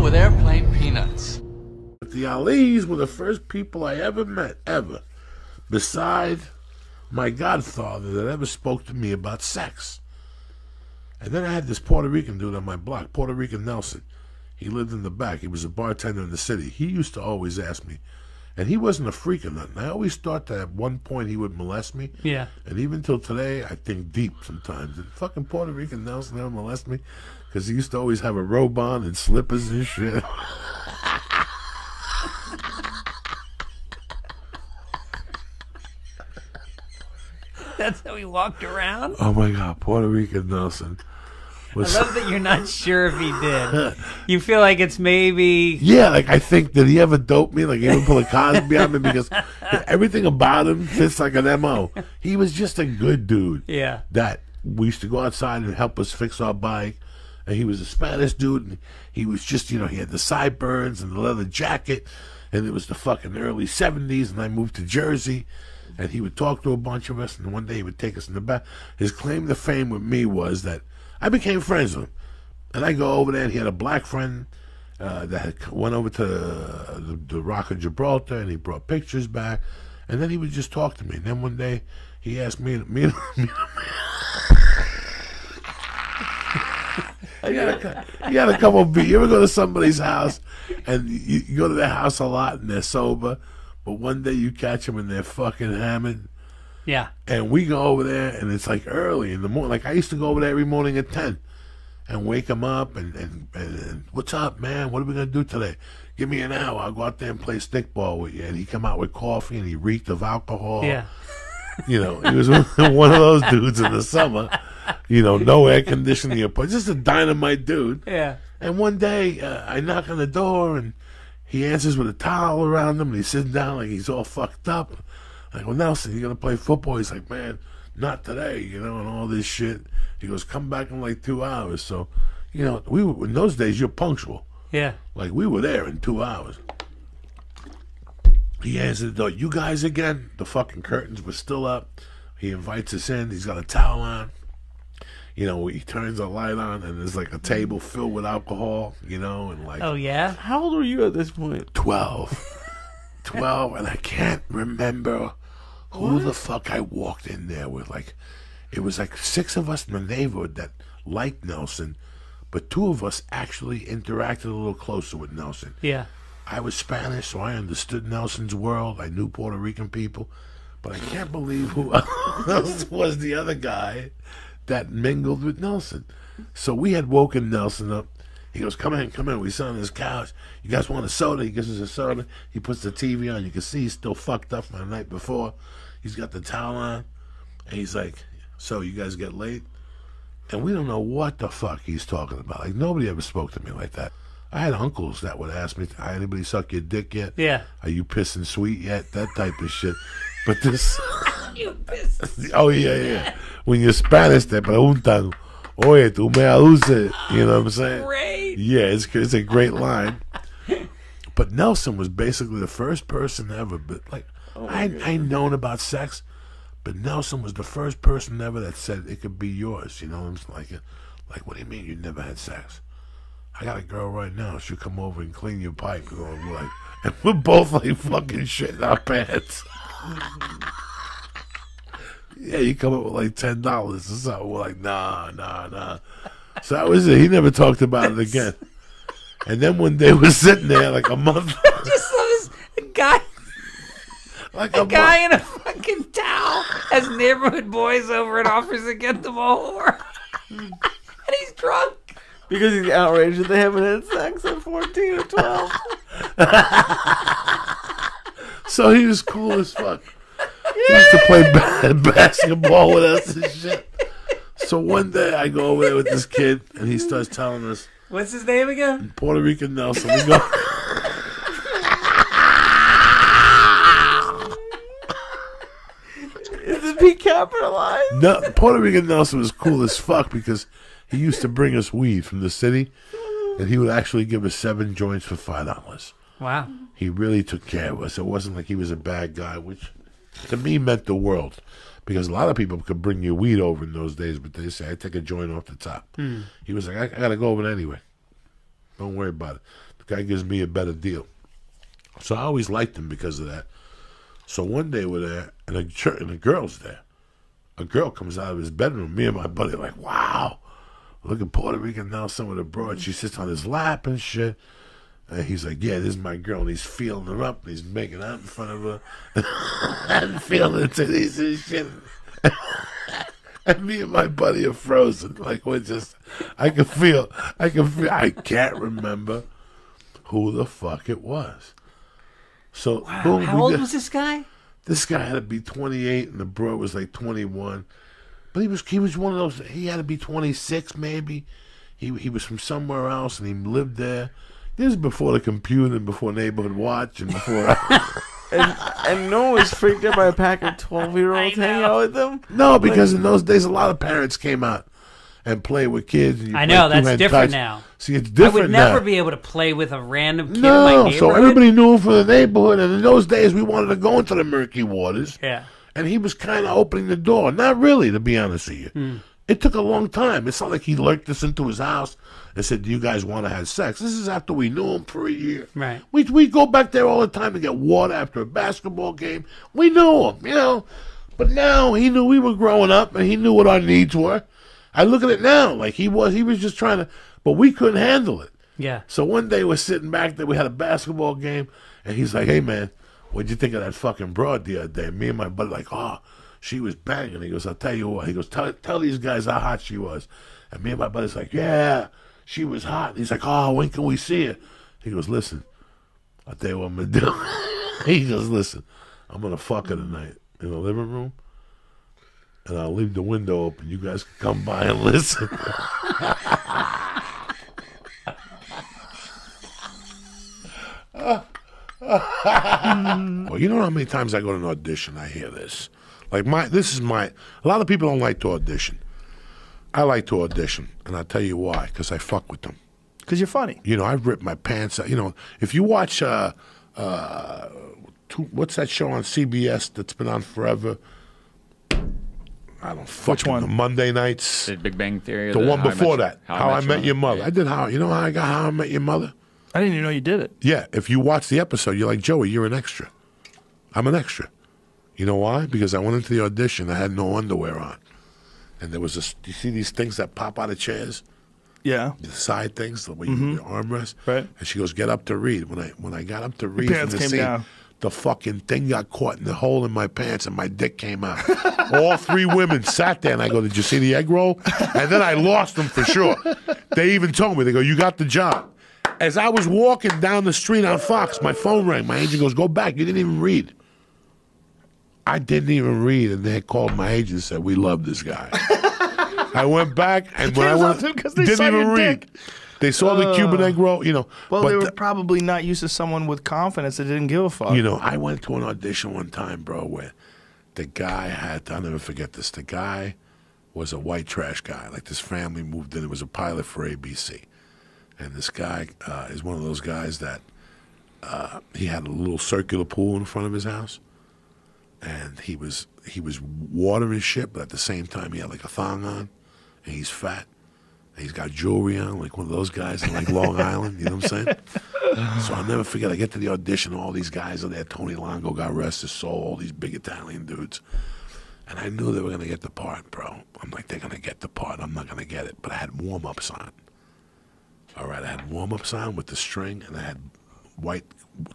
deal with airplane peanuts. The Ali's were the first people I ever met, ever, beside my godfather, that ever spoke to me about sex. And then I had this Puerto Rican dude on my block, Puerto Rican Nelson. He lived in the back. He was a bartender in the city. He used to always ask me. And he wasn't a freak or nothing. I always thought that at one point he would molest me. Yeah. And even till today, I think deep sometimes. And fucking Puerto Rican Nelson never molest me because he used to always have a robe on and slippers and shit. That's how he walked around? Oh, my God. Puerto Rican Nelson. Was... I love that you're not sure if he did. You feel like it's maybe... Yeah, like I think, did he ever dope me? Like he ever pull a Cosby on me? Because everything about him fits like an M.O. He was just a good dude. Yeah. That we used to go outside and help us fix our bike. And he was a Spanish dude. And he was just, you know, he had the sideburns and the leather jacket. And it was the fucking early 70s. And I moved to Jersey. And he would talk to a bunch of us, and one day he would take us in the back. His claim to fame with me was that I became friends with him. And I go over there, and he had a black friend that had went over to the Rock of Gibraltar, and he brought pictures back. And then he would just talk to me. And then one day he asked me. You gotta come over. You ever go to somebody's house, and you go to their house a lot, and they're sober. But one day you catch them and they're fucking hammered. Yeah. And we go over there and it's like early in the morning. Like I used to go over there every morning at 10 and wake them up and what's up, man? What are we going to do today? Give me an hour. I'll go out there and play stickball with you. And he come out with coffee and he reeked of alcohol. Yeah. You know, he was one of those dudes in the summer. You know, no air conditioning. Just a dynamite dude. Yeah. And one day I knock on the door and he answers with a towel around him, and he's sitting down like he's all fucked up. I go, Nelson, you going to play football? He's like, man, not today, you know, and all this shit. He goes, come back in like 2 hours. So, you know, we were, in those days, you're punctual. Yeah. Like, we were there in 2 hours. He answered the door, you guys again? The fucking curtains were still up. He invites us in. He's got a towel on. You know, he turns a light on, and there's like a table filled with alcohol, you know, and like... Oh, yeah? How old were you at this point? 12. 12, and I can't remember who the fuck I walked in there with. Like, it was like 6 of us in the neighborhood that liked Nelson, but 2 of us actually interacted a little closer with Nelson. Yeah. I was Spanish, so I understood Nelson's world. I knew Puerto Rican people, but I can't believe who else was the other guy that mingled with Nelson. So we had woken Nelson up. He goes, come in, come in. We sat on his couch. You guys want a soda? He gives us a soda. He puts the TV on. You can see he's still fucked up from the night before. He's got the towel on. And he's like, so you guys get late? And we don't know what the fuck he's talking about. Like, nobody ever spoke to me like that. I had uncles that would ask me, anybody suck your dick yet? Yeah. Are you pissing sweet yet? That type of shit. But this... You pissed. Oh, yeah, yeah. When you're Spanish, they preguntan, oye, tú me aduces. You know what I'm saying? Great. Yeah, it's a great line. But Nelson was basically the first person ever. But like, oh, I known about sex, but Nelson was the first person ever that said it could be yours. You know what I'm saying? Like, what do you mean you never had sex? I got a girl right now. She'll come over and clean your pipe. And we're both like fucking shit in our pants. Yeah, you come up with like $10 or something. We're like, nah. So that was it. He never talked about it again. And then one day we're sitting there like a month. I just saw this guy, like a guy in a fucking towel, has neighborhood boys over and offers to get them all over, and he's drunk because he's outraged that they haven't had sex at 14 or 12. So he was cool as fuck. He used to play basketball with us and shit. So one day I go over there with this kid, and he starts telling us, what's his name again? Puerto Rican Nelson. We go. Is it P capitalized? No, Puerto Rican Nelson was cool as fuck because he used to bring us weed from the city, and he would actually give us 7 joints for $5. Wow. He really took care of us. It wasn't like he was a bad guy, which to me meant the world, because a lot of people could bring you weed over in those days, but they say, I take a joint off the top. He was like, I gotta go over it anyway, don't worry about it. Guy gives me a better deal. So I always liked him because of that. So one day we're there, and a girl's there. A girl comes out of his bedroom. Me and my buddy are like, wow, look at Puerto Rican Nelson with a broad. She sits on his lap and shit. And he's like, yeah, this is my girl. And he's feeling her up. And he's making out in front of her. And feeling her titties and shit. And me and my buddy are frozen. Like, we're just, I can feel, I can't remember who the fuck it was. So, wow. Boom, how old was this guy? This guy had to be 28, and the bro was like 21. But he was one of those. He had to be 26, maybe. He was from somewhere else, and he lived there. This was before the computer, and before Neighborhood Watch, and before. And no one was freaked out by a pack of 12-year-olds hanging out with them. No, because in those days, a lot of parents came out and play with kids. And I know, that's different now. See, it's different now. I would never be able to play with a random kid in my neighborhood. No, so everybody knew him from the neighborhood. And in those days, we wanted to go into the murky waters. Yeah. And he was kind of opening the door. Not really, to be honest with you. Mm. It took a long time. It's not like he lurked us into his house and said, do you guys want to have sex? This is after we knew him for a year. Right. We go back there all the time to get water after a basketball game. We knew him, you know. But now he knew we were growing up, and he knew what our needs were. I look at it now, like he was just trying to, but we couldn't handle it. Yeah. So one day we're sitting back there, we had a basketball game, and he's like, hey, man, what'd you think of that fucking broad the other day? Me and my buddy like, oh, she was banging. He goes, I'll tell you what. He goes, tell these guys how hot she was. And me and my buddy's like, yeah, she was hot. And he's like, oh, when can we see her? He goes, listen, I'll tell you what I'm going to do. He goes, listen, I'm going to fuck her tonight in the living room. And I'll leave the window open. You guys can come by and listen. Well, you know how many times I go to an audition, I hear this. Like, a lot of people don't like to audition. I like to audition, and I'll tell you why, because I fuck with them. Because you're funny. You know, I've ripped my pants out. You know, if you watch, what's that show on CBS that's been on forever? I don't fucking know. Which one? Monday nights. The Big Bang Theory. The one before that. How I Met Your Mother. I did How. You know how I got How I Met Your Mother? I didn't even know you did it. Yeah. If you watch the episode, you're like, Joey, you're an extra. I'm an extra. You know why? Because I went into the audition. I had no underwear on. And there was you see these things that pop out of chairs? Yeah. The side things, the way you do your armrest. Right. And she goes, get up to read. When I got up to read from the scene, down. The fucking thing got caught in the hole in my pants, and my dick came out. All three women sat there, and I go, did you see the egg roll? And then I lost them for sure. They even told me, they go, you got the job. As I was walking down the street on Fox, my phone rang. My agent goes, go back. You didn't even read. I didn't even read, and they called my agent and said, we love this guy. I went back, and when I went, didn't even read. Dick. They saw the Cuban egg roll, you know. Well, but they were probably not used to someone with confidence that didn't give a fuck. You know, I went to an audition one time, bro, where the guy I'll never forget this. The guy was a white trash guy. Like, this family moved in. It was a pilot for ABC. And this guy is one of those guys that he had a little circular pool in front of his house. And he was watering shit, but at the same time, he had, like, a thong on. And he's fat. He's got jewelry on, like one of those guys in, like, Long Island. You know what I'm saying? So I'll never forget. I get to the audition. All these guys are there. Tony Longo, God rest his soul. All these big Italian dudes. And I knew they were going to get the part, bro. I'm like, they're going to get the part. I'm not going to get it. But I had warm-ups on. All right, I had warm-ups on with the string, and I had white,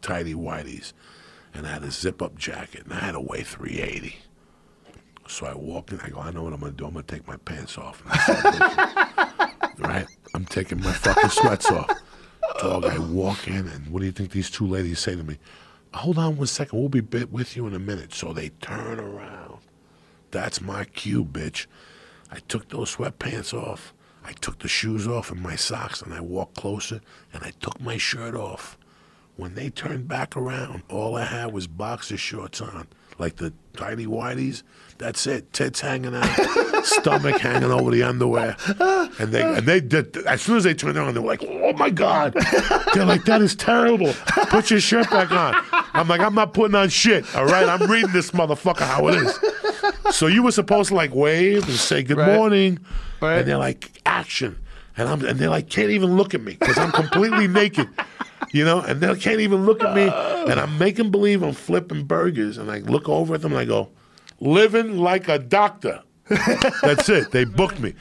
tidy whiteys. And I had a zip-up jacket, and I had to weigh 380. So I walked in. I go, I know what I'm going to do. I'm going to take my pants off. Right? I'm taking my fucking sweats off. Dog, I walk in, and what do you think these two ladies say to me? Hold on one second. We'll be with you in a minute. So they turn around. That's my cue, bitch. I took those sweatpants off. I took the shoes off and my socks, and I walked closer, and I took my shirt off. When they turned back around, all I had was boxer shorts on, like the tiny whiteys. That's it. Tits hanging out, stomach hanging over the underwear. And they did, as soon as they turned on, they were like, oh, my God. They're like, that is terrible. Put your shirt back on. I'm like, I'm not putting on shit, all right? I'm reading this motherfucker how it is. So you were supposed to, like, wave and say good morning. Right. And they're like, action. And they're like, can't even look at me because I'm completely naked. you know, and they can't even look at me. And I make them believe I'm flipping burgers. And I look over at them and I go, living like a doctor. That's it. They booked me.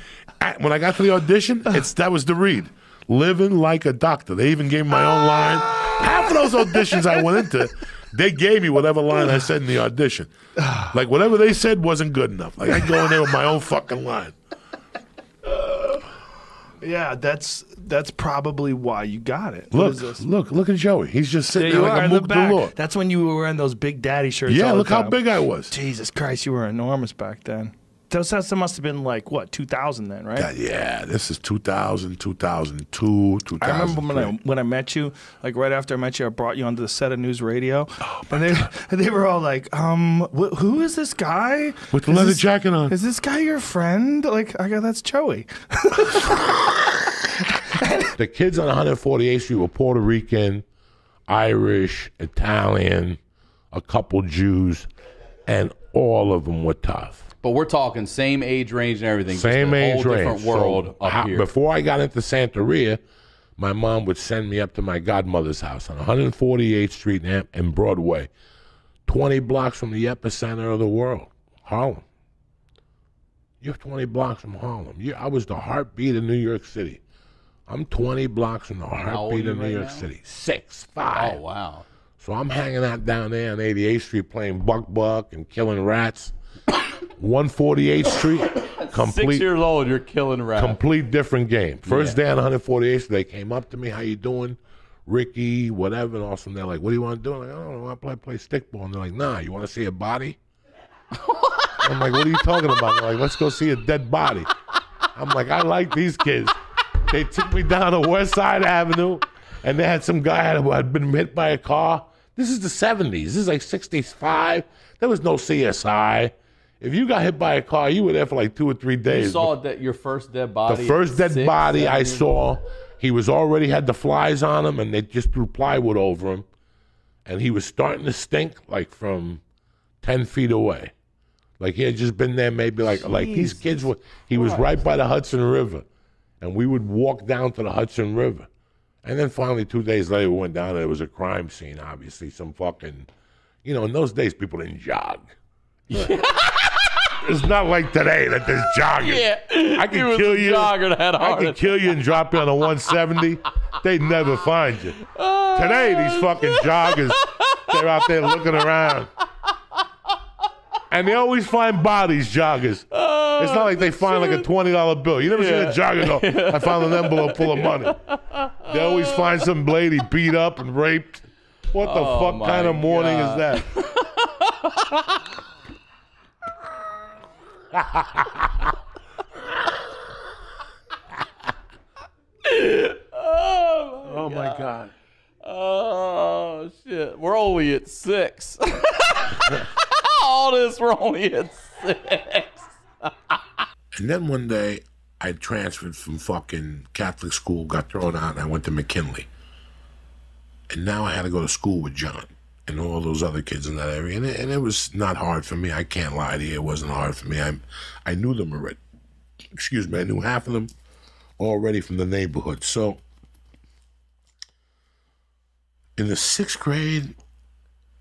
When I got to the audition, that was the read. Living like a doctor. They even gave me my own line. Half of those auditions I went into, they gave me whatever line I said in the audition. Like, whatever they said wasn't good enough. Like, I'd go in there with my own fucking line. Yeah, that's probably why you got it. Look at Joey. He's just sitting there like a mook galore. That's when you were wearing those Big Daddy shirts. Yeah, look how big I was. Jesus Christ, you were enormous back then. That must have been like, what, 2000 then, right? Yeah, this is 2000, 2002, 2003. I remember when I met you, like right after I met you, I brought you onto the set of News Radio. Oh, and they were all like, who is this guy? With the leather jacket on. Is this guy your friend? Like, I go, that's Joey. The kids on 148th Street were Puerto Rican, Irish, Italian, a couple Jews, and all of them were tough. But we're talking same age range and everything. Same age range. Different world up here. Before I got into Santeria, my mom would send me up to my godmother's house on 148th Street and Broadway, 20 blocks from the epicenter of the world, Harlem. You're 20 blocks from Harlem. I was the heartbeat of New York City. I'm 20 blocks from the heartbeat of New York City. 6'5". Oh, wow. So I'm hanging out down there on 88th Street playing buck and killing rats. 148th Street, complete. 6 years old, you're killing rats. Complete different game. First day on 148th Street, they came up to me, how you doing? Ricky, whatever. And all of a sudden, they're like, what do you want to do? I'm like, I don't know, I play stickball. And they're like, nah, you want to see a body? I'm like, what are you talking about? They're like, let's go see a dead body. I'm like, I like these kids. They took me down to West Side Avenue, and they had some guy who had been hit by a car. This is the 70s. This is like 65. There was no CSI. If you got hit by a car, you were there for like 2 or 3 days. You saw that your first dead body. The first dead body I saw, he was already had the flies on him, and they just threw plywood over him, and he was starting to stink like from 10 feet away, like he had just been there maybe like these kids were. He was right by the Hudson River, and we would walk down to the Hudson River, and then finally 2 days later we went down and there was a crime scene. Obviously, some fucking, you know, in those days people didn't jog. Yeah. It's not like today that there's jogging. Yeah. I can kill you. I can kill you and drop you on a 170. They'd never find you. Today, these fucking joggers, they're out there looking around. And they always find bodies, joggers. It's not like they find like a $20 bill. You never seen a jogger go, I found an envelope full of money. They always find some lady beat up and raped. What the fuck kind of morning is that? Oh my god. Oh shit. We're only at 6. We're only at 6. And then one day I transferred from fucking Catholic school, got thrown out, and I went to McKinley. And now I had to go to school with John and all those other kids in that area. And it was not hard for me. I can't lie to you. It wasn't hard for me. I knew them already. Excuse me. I knew half of them already from the neighborhood. So in the 6th grade,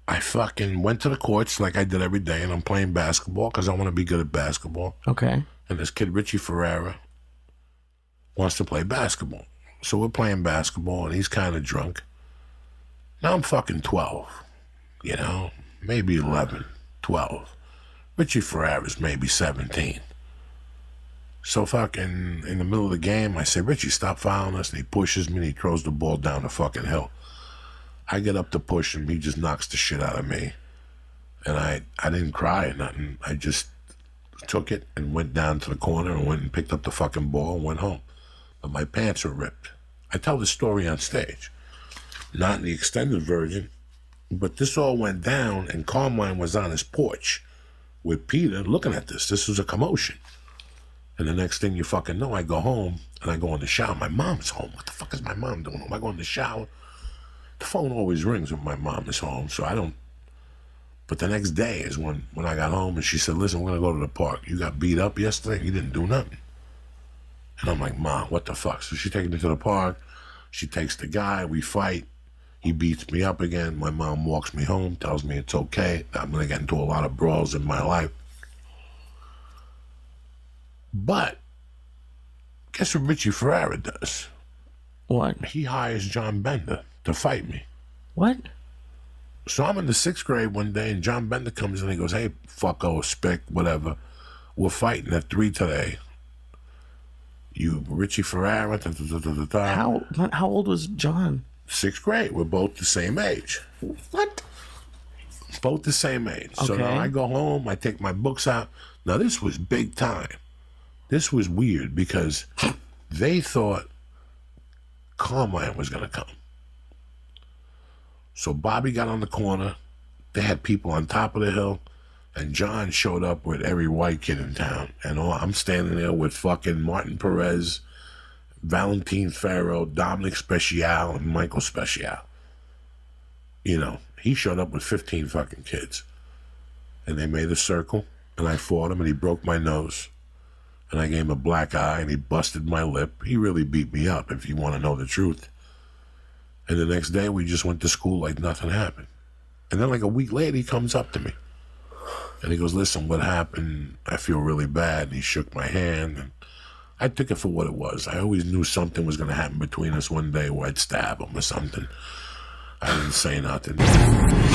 I fucking went to the courts like I did every day, and I'm playing basketball because I want to be good at basketball. Okay. And this kid, Richie Ferrara, wants to play basketball. So we're playing basketball, and he's kind of drunk. Now I'm fucking 12. You know, maybe 11, 12. Richie Ferrara's maybe 17. So fucking in the middle of the game, I say, Richie, stop fouling us. And he pushes me and he throws the ball down the fucking hill. I get up to push him. He just knocks the shit out of me. And I didn't cry or nothing. I just took it and went down to the corner and went and picked up the fucking ball and went home. But my pants were ripped. I tell this story on stage. Not in the extended version. But this all went down, and Carmine was on his porch with Peter looking at this. This was a commotion. And the next thing you fucking know, I go home, and I go in the shower. My mom's home. What the fuck is my mom doing home? I go in the shower. The phone always rings when my mom is home, so I don't. But the next day is when I got home, and she said, listen, we're going to go to the park. You got beat up yesterday. You didn't do nothing. And I'm like, Mom, what the fuck? So she takes me to the park. She takes the guy. We fight. He beats me up again. My mom walks me home, tells me it's okay. I'm going to get into a lot of brawls in my life. But guess what Richie Ferrara does? What? He hires John Bender to fight me. What? So I'm in the sixth grade one day, and John Bender comes in and he goes, hey, fucko, spick, whatever. We're fighting at 3 today. You, Richie Ferrara. How old was John? Sixth grade. We're both the same age. What? Both the same age. Okay. So now I go home, I take my books out. Now this was big time. This was weird because they thought Carmine was going to come. So Bobby got on the corner. They had people on top of the hill. And John showed up with every white kid in town. And all, I'm standing there with fucking Martin Perez, Valentine Farrow, Dominic Special, and Michael Special. You know, he showed up with 15 fucking kids. And they made a circle, and I fought him, and he broke my nose. And I gave him a black eye, and he busted my lip. He really beat me up, if you want to know the truth. And the next day, we just went to school like nothing happened. And then like a week later, he comes up to me. And he goes, listen, what happened? I feel really bad. And he shook my hand. And I took it for what it was. I always knew something was going to happen between us one day where I'd stab him or something. I didn't say nothing.